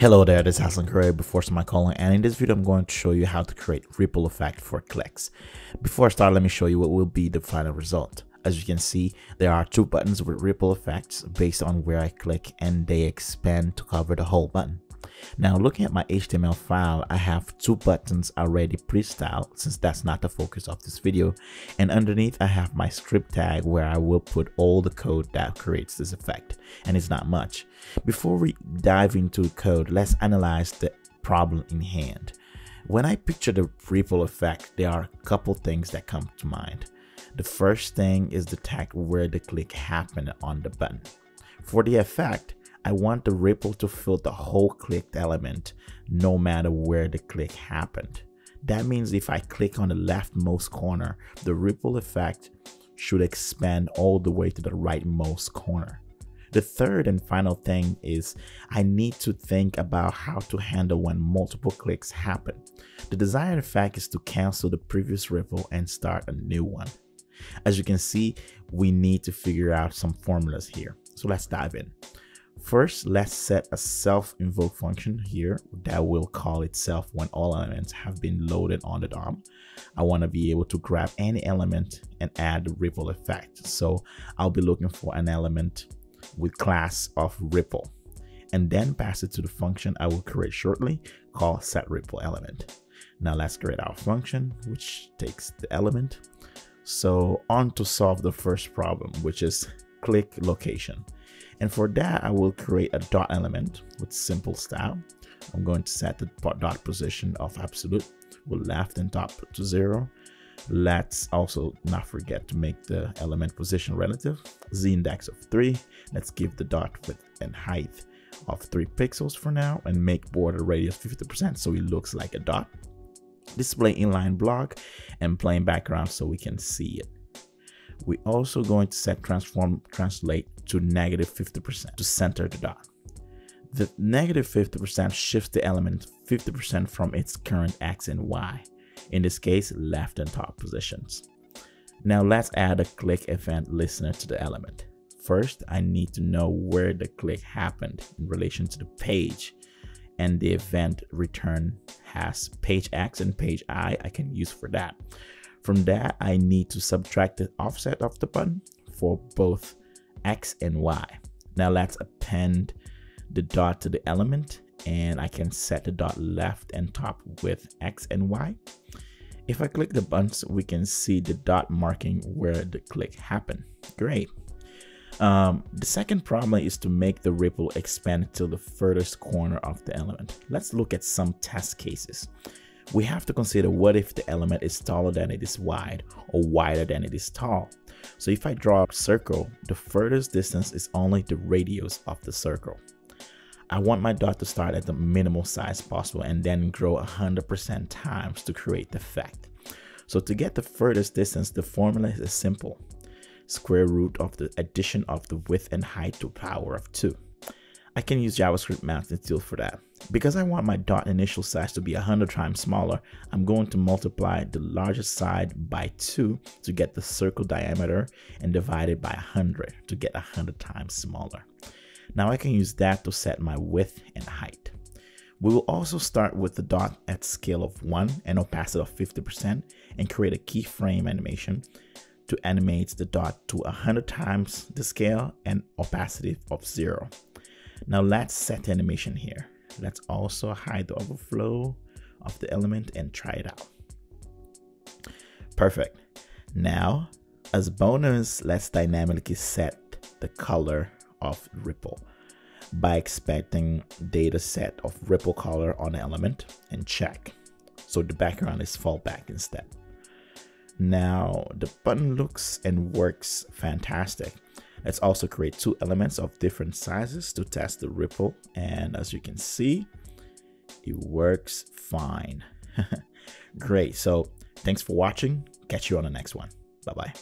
Hello there, this is Hassan Curry, Before Semicolon, and in this video I'm going to show you how to create ripple effect for clicks. Before I start, let me show you what will be the final result. As you can see, there are two buttons with ripple effects based on where I click, and they expand to cover the whole button. Now, looking at my HTML file, I have two buttons already pre-styled, since that's not the focus of this video, and underneath I have my script tag where I will put all the code that creates this effect, and it's not much. Before we dive into code, let's analyze the problem in hand. When I picture the ripple effect, there are a couple things that come to mind. The first thing is the tag where the click happened on the button. For the effect, I want the ripple to fill the whole clicked element, no matter where the click happened. That means if I click on the leftmost corner, the ripple effect should expand all the way to the rightmost corner. The third and final thing is I need to think about how to handle when multiple clicks happen. The desired effect is to cancel the previous ripple and start a new one. As you can see, we need to figure out some formulas here. So let's dive in. First, let's set a self-invoke function here that will call itself when all elements have been loaded on the DOM. I want to be able to grab any element and add the ripple effect. So I'll be looking for an element with class of ripple and then pass it to the function I will create shortly called setRippleElement. Now let's create our function, which takes the element. So on to solve the first problem, which is click location. And for that, I will create a dot element with simple style. I'm going to set the dot position of absolute with left and top to 0. Let's also not forget to make the element position relative, z index of 3. Let's give the dot width and height of 3 pixels for now and make border radius 50% so it looks like a dot. Display inline block and plain background so we can see it. We're also going to set transform translate to -50% to center the dot. The -50% shifts the element 50% from its current X and Y, in this case, left and top positions. Now let's add a click event listener to the element. First, I need to know where the click happened in relation to the page, and the event return has page X and page I can use for that. From that, I need to subtract the offset of the button for both X and Y. Now let's append the dot to the element, and I can set the dot left and top with X and Y. If I click the buttons, we can see the dot marking where the click happened. Great. The second problem is to make the ripple expand to the furthest corner of the element. Let's look at some test cases. We have to consider what if the element is taller than it is wide or wider than it is tall. So if I draw a circle, the furthest distance is only the radius of the circle. I want my dot to start at the minimal size possible and then grow 100% times to create the effect. So to get the furthest distance, the formula is simple. Square root of the addition of the width and height to power of 2. I can use JavaScript math and tool for that. Because I want my dot initial size to be 100 times smaller, I'm going to multiply the largest side by 2 to get the circle diameter and divide it by 100 to get 100 times smaller. Now I can use that to set my width and height. We will also start with the dot at scale of 1 and opacity of 50% and create a keyframe animation to animate the dot to 100 times the scale and opacity of 0. Now let's set the animation here. Let's also hide the overflow of the element and try it out. Perfect. Now, as bonus, let's dynamically set the color of ripple by expecting data set of ripple color on element and check. So the background is fallback instead. Now the button looks and works fantastic. Let's also create two elements of different sizes to test the ripple. And as you can see, it works fine. Great. So thanks for watching. Catch you on the next one. Bye-bye.